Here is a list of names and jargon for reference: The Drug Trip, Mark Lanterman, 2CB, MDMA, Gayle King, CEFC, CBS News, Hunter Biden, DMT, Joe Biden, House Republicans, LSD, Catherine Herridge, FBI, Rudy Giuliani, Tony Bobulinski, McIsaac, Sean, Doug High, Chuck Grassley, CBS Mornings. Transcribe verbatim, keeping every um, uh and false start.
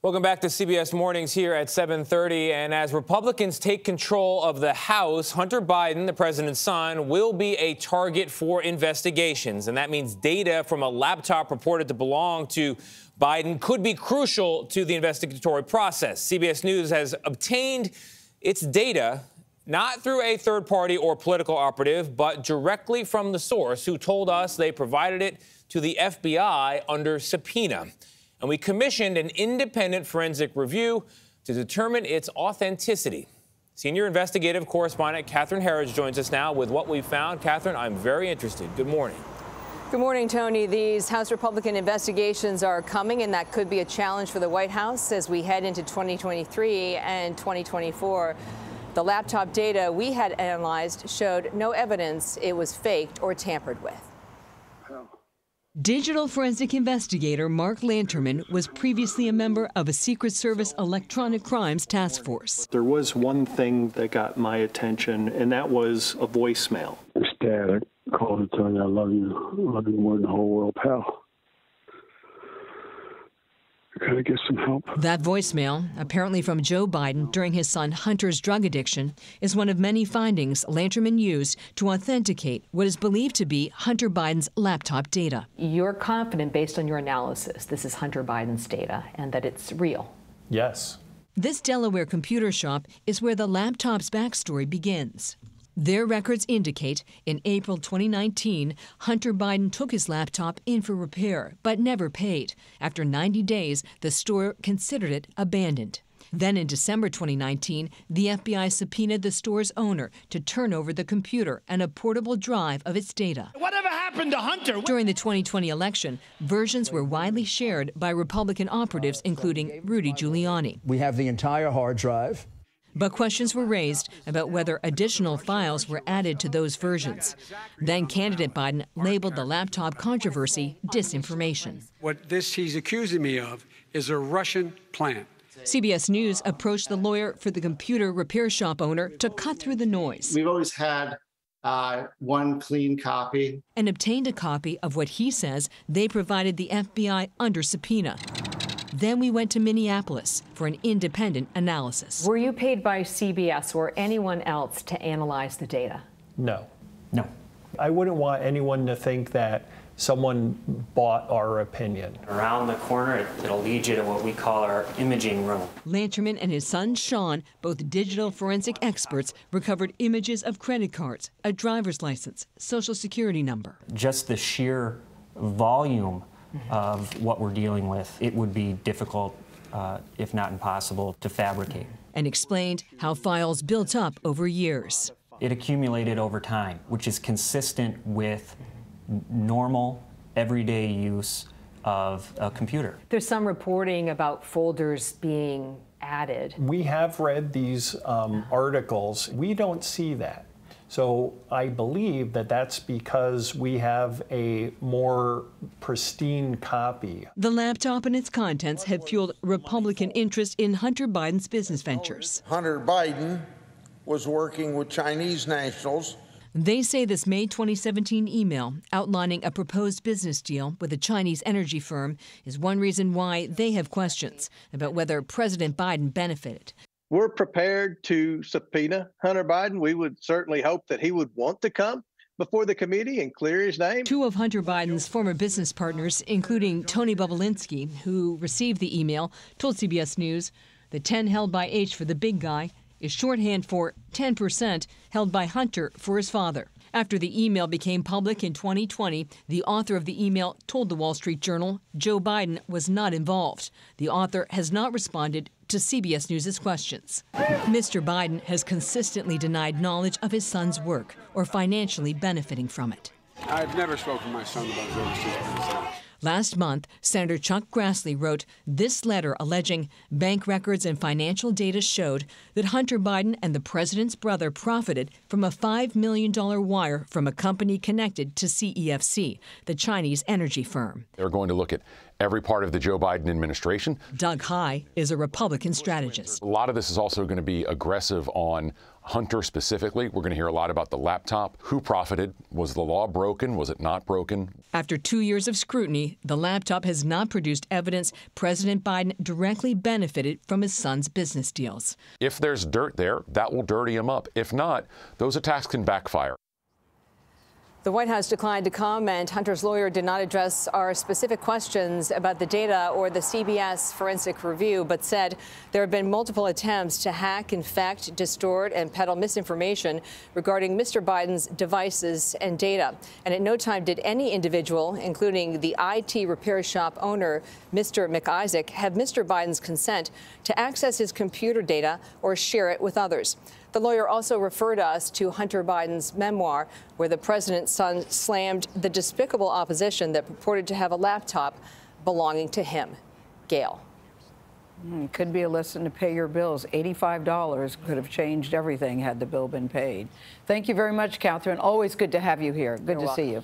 Welcome back to C B S Mornings here at seven thirty. And as Republicans take control of the House, Hunter Biden, the president's son, will be a target for investigations. And that means data from a laptop reported to belong to Biden could be crucial to the investigatory process. C B S News has obtained its data not through a third party or political operative, but directly from the source who told us they provided it to the F B I under subpoena. And we commissioned an independent forensic review to determine its authenticity. Senior investigative correspondent Catherine Herridge joins us now with what we found. Catherine, I'm very interested. Good morning. Good morning, Tony. These House Republican investigations are coming, and that could be a challenge for the White House as we head into twenty twenty-three and twenty twenty-four. The laptop data we had analyzed showed no evidence it was faked or tampered with. Digital forensic investigator Mark Lanterman was previously a member of a Secret Service electronic crimes task force. There was one thing that got my attention, and that was a voicemail. It's Dad. I called and told you I love you. I love you more than the whole world, pal. I gotta get some help. That voicemail, apparently from Joe Biden during his son Hunter's drug addiction, is one of many findings Lanterman used to authenticate what is believed to be Hunter Biden's laptop data. You're confident, based on your analysis, this is Hunter Biden's data and that it's real? Yes. This Delaware computer shop is where the laptop's backstory begins. Their records indicate in April twenty nineteen, Hunter Biden took his laptop in for repair, but never paid. After ninety days, the store considered it abandoned. Then in December twenty nineteen, the F B I subpoenaed the store's owner to turn over the computer and a portable drive of its data. Whatever happened to Hunter? During the twenty twenty election, versions were widely shared by Republican operatives, including Rudy Giuliani. We have the entire hard drive. But questions were raised about whether additional files were added to those versions. Then candidate Biden labeled the laptop controversy disinformation. What this he's accusing me of is a Russian plant. C B S News approached the lawyer for the computer repair shop owner to cut through the noise. We've always had uh, one clean copy. And obtained a copy of what he says they provided the F B I under subpoena. Then we went to Minneapolis for an independent analysis. Were you paid by C B S or anyone else to analyze the data? No. No. I wouldn't want anyone to think that someone bought our opinion. Around the corner, it'll lead you to what we call our imaging room. Lanterman and his son, Sean, both digital forensic experts, recovered images of credit cards, a driver's license, social security number. Just the sheer volume of what we're dealing with, it would be difficult, uh, if not impossible, to fabricate. And explained how files built up over years. It accumulated over time, which is consistent with normal, everyday use of a computer. There's some reporting about folders being added. We have read these um, articles. We don't see that. So I believe that that's because we have a more pristine copy. The laptop and its contents have fueled Republican interest in Hunter Biden's business ventures. Hunter Biden was working with Chinese nationals. They say this May twenty seventeen email outlining a proposed business deal with a Chinese energy firm is one reason why they have questions about whether President Biden benefited. We're prepared to subpoena Hunter Biden. We would certainly hope that he would want to come before the committee and clear his name. Two of Hunter Biden's former business partners, including Tony Bobulinski, who received the email, told C B S News the ten held by H for the big guy is shorthand for ten percent held by Hunter for his father. After the email became public in twenty twenty, the author of the email told The Wall Street Journal Joe Biden was not involved. The author has not responded to C B S News' questions. Mister Biden has consistently denied knowledge of his son's work or financially benefiting from it. I've never spoken to my son about overseas. Last month, Senator Chuck Grassley wrote this letter alleging bank records and financial data showed that Hunter Biden and the president's brother profited from a five million dollar wire from a company connected to C E F C, the Chinese energy firm. They're going to look at every part of the Joe Biden administration. Doug High is a Republican strategist. A lot of this is also going to be aggressive on Hunter specifically. We're going to hear a lot about the laptop. Who profited? Was the law broken? Was it not broken? After two years of scrutiny, the laptop has not produced evidence President Biden directly benefited from his son's business deals. If there's dirt there, that will dirty him up. If not, those attacks can backfire. The White House declined to comment. Hunter's lawyer did not address our specific questions about the data or the C B S forensic review, but said there have been multiple attempts to hack, infect, distort, and peddle misinformation regarding Mister Biden's devices and data. And at no time did any individual, including the I T repair shop owner, Mister McIsaac, have Mister Biden's consent to access his computer data or share it with others. The lawyer also referred us to Hunter Biden's memoir, where the president's son slammed the despicable opposition that purported to have a laptop belonging to him. Gail. Mm, could be a lesson to pay your bills. eighty-five dollars could have changed everything had the bill been paid. Thank you very much, Catherine. Always good to have you here. Good You're to welcome. see you.